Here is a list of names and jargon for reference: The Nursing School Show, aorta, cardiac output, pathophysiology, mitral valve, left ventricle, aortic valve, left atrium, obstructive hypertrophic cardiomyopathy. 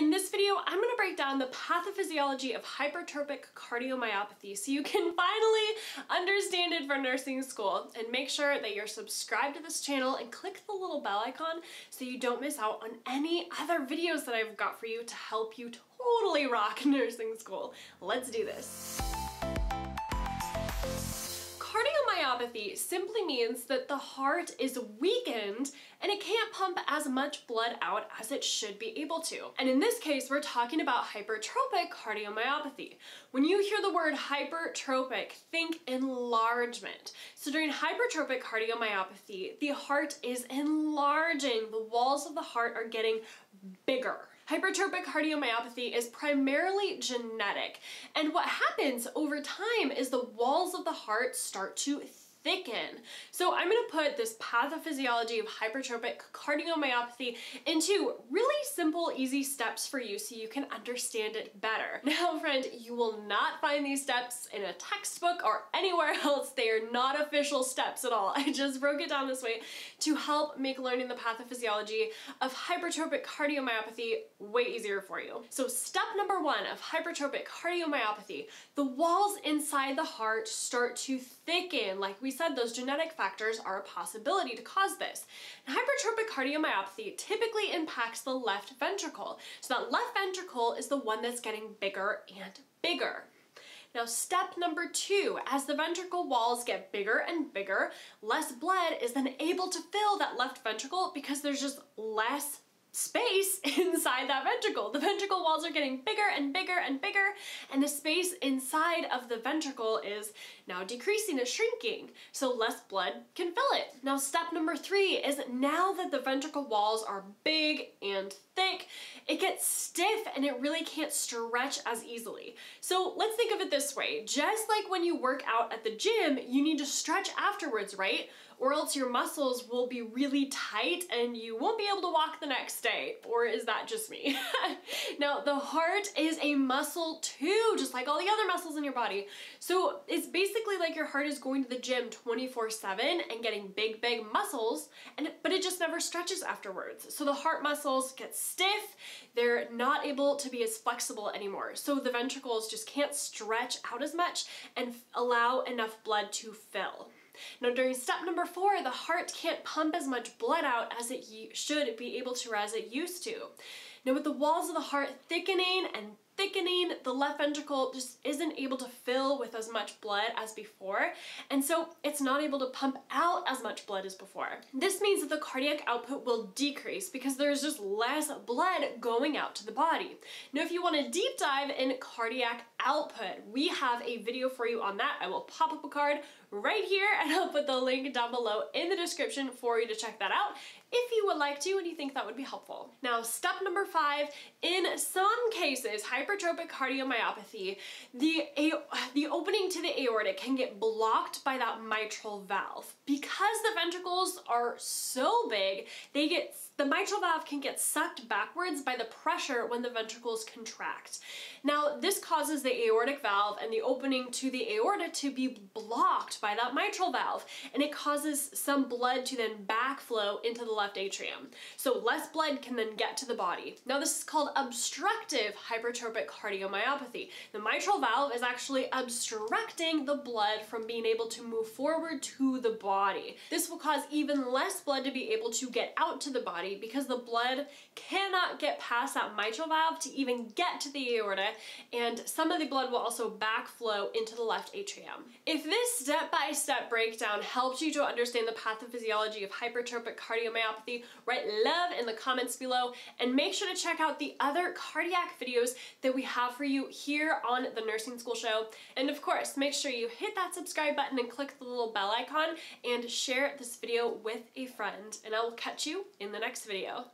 In this video, I'm going to break down the pathophysiology of hypertrophic cardiomyopathy so you can finally understand it for nursing school. And make sure that you're subscribed to this channel and click the little bell icon so you don't miss out on any other videos that I've got for you to help you totally rock nursing school. Let's do this. Cardiomyopathy simply means that the heart is weakened and it can't pump as much blood out as it should be able to. And in this case, we're talking about hypertrophic cardiomyopathy. When you hear the word hypertrophic, think enlargement. So during hypertrophic cardiomyopathy, the heart is enlarging. The walls of the heart are getting bigger. Hypertrophic cardiomyopathy is primarily genetic, and what happens over time is the walls of the heart start to thicken. So I'm going to put this pathophysiology of hypertrophic cardiomyopathy into really simple, easy steps for you so you can understand it better. Now, friend, you will not find these steps in a textbook or anywhere else. They are not official steps at all. I just broke it down this way to help make learning the pathophysiology of hypertrophic cardiomyopathy way easier for you. So step number one of hypertrophic cardiomyopathy, the walls inside the heart start to thicken. Like we said, those genetic factors are a possibility to cause this. And hypertrophic cardiomyopathy typically impacts the left ventricle. So that left ventricle is the one that's getting bigger and bigger. Now, step number two, as the ventricle walls get bigger and bigger, less blood is then able to fill that left ventricle because there's just less space inside that ventricle. The ventricle walls are getting bigger and bigger and bigger, and the space inside of the ventricle is now decreasing, is shrinking, so less blood can fill it. Now, step number three is now that the ventricle walls are big and thick, it gets stiff and it really can't stretch as easily. So let's think of it this way. Just like when you work out at the gym, you need to stretch afterwards, right? Or else your muscles will be really tight and you won't be able to walk the next day, or is that just me? Now, the heart is a muscle too, just like all the other muscles in your body. So it's basically like your heart is going to the gym 24/7 and getting big, big muscles, but it just never stretches afterwards. So the heart muscles get stiff, they're not able to be as flexible anymore. So the ventricles just can't stretch out as much and allow enough blood to fill. Now, during step number four, the heart can't pump as much blood out as it should be able to, or as it used to. Now, with the walls of the heart thickening and thickening, the left ventricle just isn't able to fill with as much blood as before, and so it's not able to pump out as much blood as before. This means that the cardiac output will decrease because there's just less blood going out to the body. Now, if you want a deep dive in cardiac output, we have a video for you on that. I will pop up a card right here and I'll put the link down below in the description for you to check that out if you would like to and you think that would be helpful. Now, step number five, in some cases, hypertrophic cardiomyopathy, the opening to the aorta can get blocked by that mitral valve. Because the ventricles are so big, the mitral valve can get sucked backwards by the pressure when the ventricles contract. Now, this causes the aortic valve and the opening to the aorta to be blocked by that mitral valve, and it causes some blood to then backflow into the left atrium. So less blood can then get to the body. Now, this is called obstructive hypertrophic cardiomyopathy. The mitral valve is actually obstructing the blood from being able to move forward to the body. This will cause even less blood to be able to get out to the body because the blood cannot get past that mitral valve to even get to the aorta, and some of the blood will also backflow into the left atrium. If this step-by-step breakdown helped you to understand the pathophysiology of hypertrophic cardiomyopathy, write love in the comments below, and make sure to check out the other cardiac videos that we have for you here on The Nursing School Show. And of course, make sure you hit that subscribe button and click the little bell icon and share this video with a friend. And I will catch you in the next video.